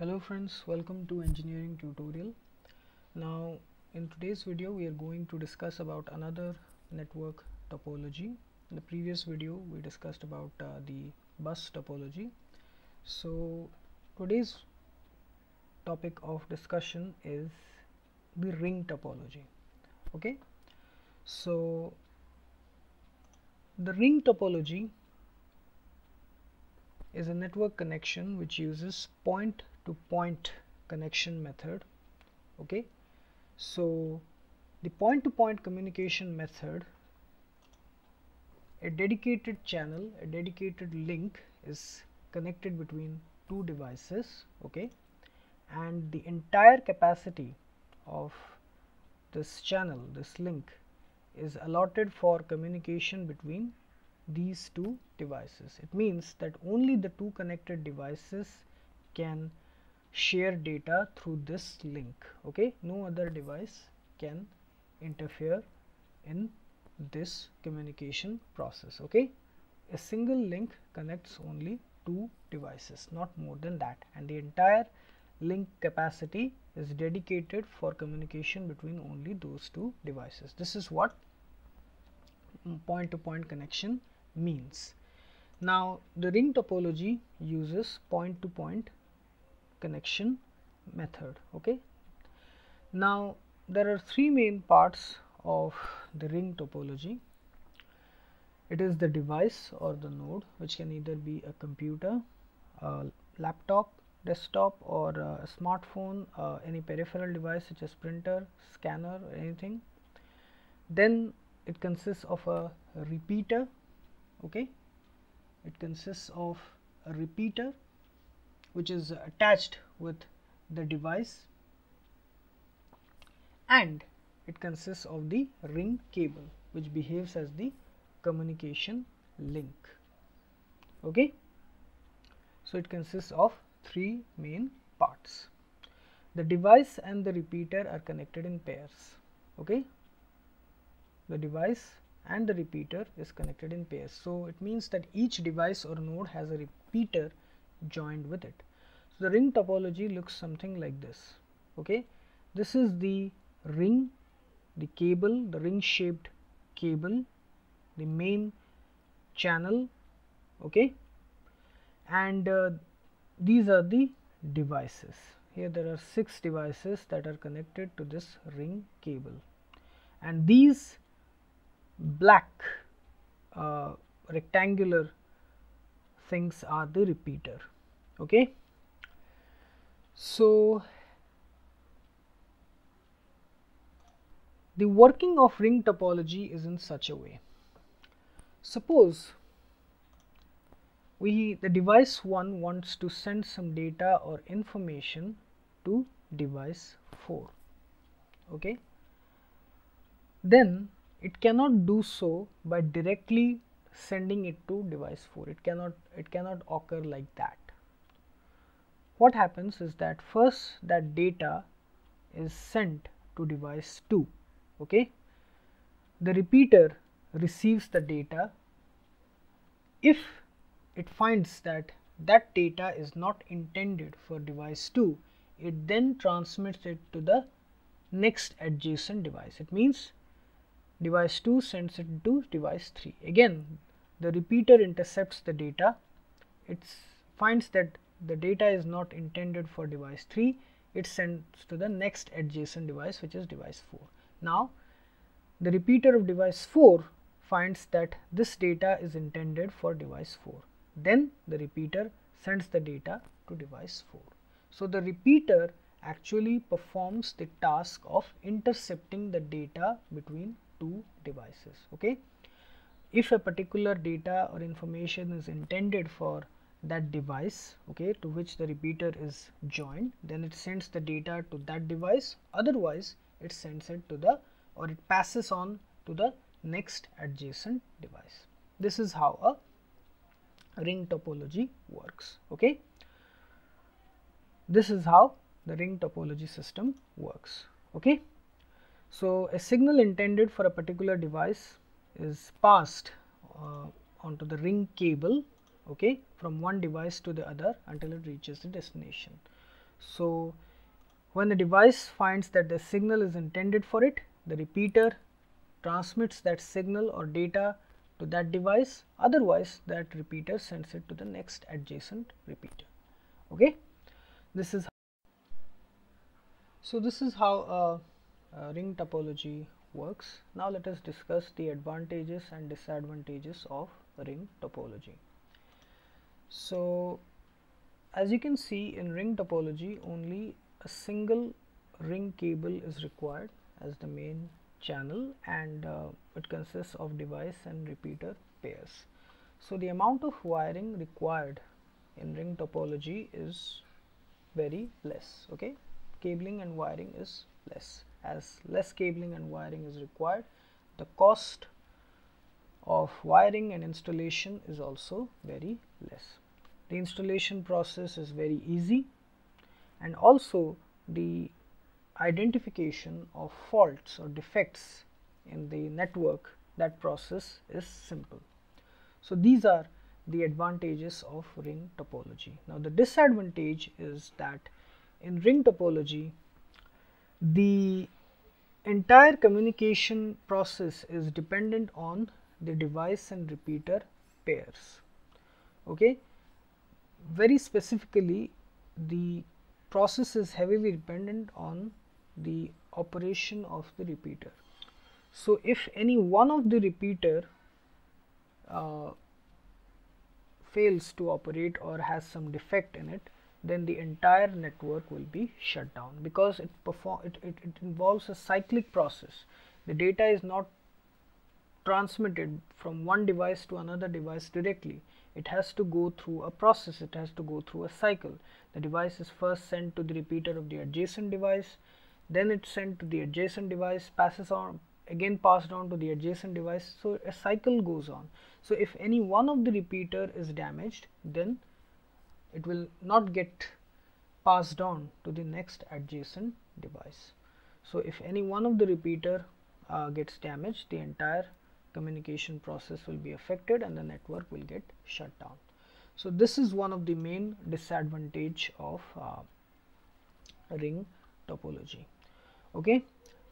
Hello friends, welcome to Engineering Tutorial. Now in today's video we are going to discuss about another network topology. In the previous video we discussed about the bus topology. So today's topic of discussion is the ring topology. Okay, so the ring topology is a network connection which uses point to point connection method. Okay, so the point to point communication method, a dedicated channel, a dedicated link is connected between two devices, okay, and the entire capacity of this channel, this link, is allotted for communication between these two devices. It means that only the two connected devices can share data through this link. Okay, no other device can interfere in this communication process. Okay, a single link connects only two devices, not more than that, and the entire link capacity is dedicated for communication between only those two devices. This is what point to point connection means. Now the ring topology uses point to point connection method. Okay, now there are three main parts of the ring topology. It is the device or the node, which can either be a computer, a laptop, desktop, or a smartphone, any peripheral device such as printer, scanner, anything. Then it consists of a repeater. Okay, it consists of a repeater which is attached with the device, and it consists of the ring cable which behaves as the communication link. Okay, so it consists of three main parts. The device and the repeater are connected in pairs. Okay, the device and the repeater is connected in pairs. So it means that each device or node has a repeater joined with it. So the ring topology looks something like this. Okay, this is the ring, the cable, the ring shaped cable, the main channel. Okay, and these are the devices. Here there are 6 devices that are connected to this ring cable, and these black rectangular things are the repeater. Okay, so the working of ring topology is in such a way. Suppose the device 1 wants to send some data or information to device 4. Okay, then it cannot do so by directly sending it to device 4. It cannot occur like that. What happens is that first that data is sent to device 2. Okay, the repeater receives the data. If it finds that that data is not intended for device 2, it then transmits it to the next adjacent device. It means device 2 sends it to device 3. Again, the repeater intercepts the data. It finds that the data is not intended for device 3. It sends to the next adjacent device, which is device 4. Now, the repeater of device 4 finds that this data is intended for device 4. Then the repeater sends the data to device 4. So the repeater actually performs the task of intercepting the data between two devices. Okay, if a particular data or information is intended for that device, okay, to which the repeater is joined, then it sends the data to that device. Otherwise it sends it to the, or it passes on to the next adjacent device. This is how a ring topology works. Okay, this is how the ring topology system works. Okay, so a signal intended for a particular device is passed onto the ring cable, okay, from one device to the other until it reaches the destination. So when the device finds that the signal is intended for it, the repeater transmits that signal or data to that device, otherwise that repeater sends it to the next adjacent repeater. Okay, this is how. So this is how a ring topology works. Now let us discuss the advantages and disadvantages of ring topology. So as you can see, in ring topology only a single ring cable is required as the main channel, and it consists of device and repeater pairs. So the amount of wiring required in ring topology is very less. Okay, cabling and wiring is less. As less cabling and wiring is required, the cost of wiring and installation is also very less. The installation process is very easy, and also the identification of faults or defects in the network, that process is simple. So these are the advantages of ring topology. Now the disadvantage is that in ring topology the entire communication process is dependent on the device and repeater pairs. Okay, very specifically the process is heavily dependent on the operation of the repeater. So if any one of the repeater fails to operate or has some defect in it, then the entire network will be shut down, because it involves a cyclic process. The data is not transmitted from one device to another device directly. It has to go through a process, it has to go through a cycle. The device is first sent to the repeater of the adjacent device, then it's sent to the adjacent device, passes on, again passed on to the adjacent device. So a cycle goes on. So if any one of the repeater is damaged, then it will not get passed on to the next adjacent device. So if any one of the repeater gets damaged, the entire communication process will be affected and the network will get shut down. So this is one of the main disadvantage of ring topology. Okay,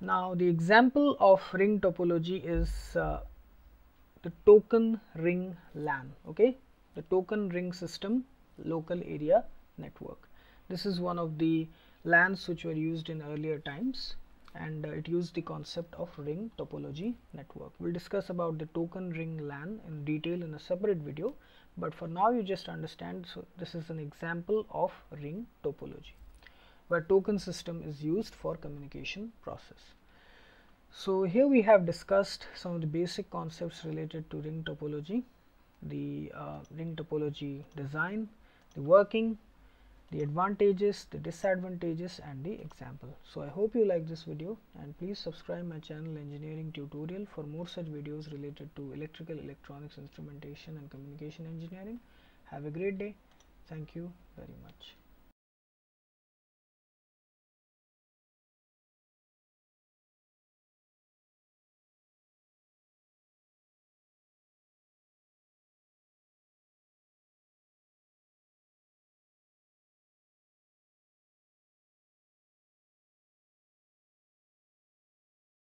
now the example of ring topology is the token ring LAN. Okay, the token ring system local area network. This is one of the LANs which were used in earlier times, and it used the concept of ring topology network. We'll discuss about the token ring LAN in detail in a separate video, but for now you just understand. So this is an example of ring topology where token system is used for communication process. So here we have discussed some of the basic concepts related to ring topology, the ring topology design, the working, the advantages, the disadvantages, and the example. So I hope you like this video, and please subscribe my channel Engineering Tutorial for more such videos related to electrical, electronics, instrumentation and communication engineering. Have a great day. Thank you very much.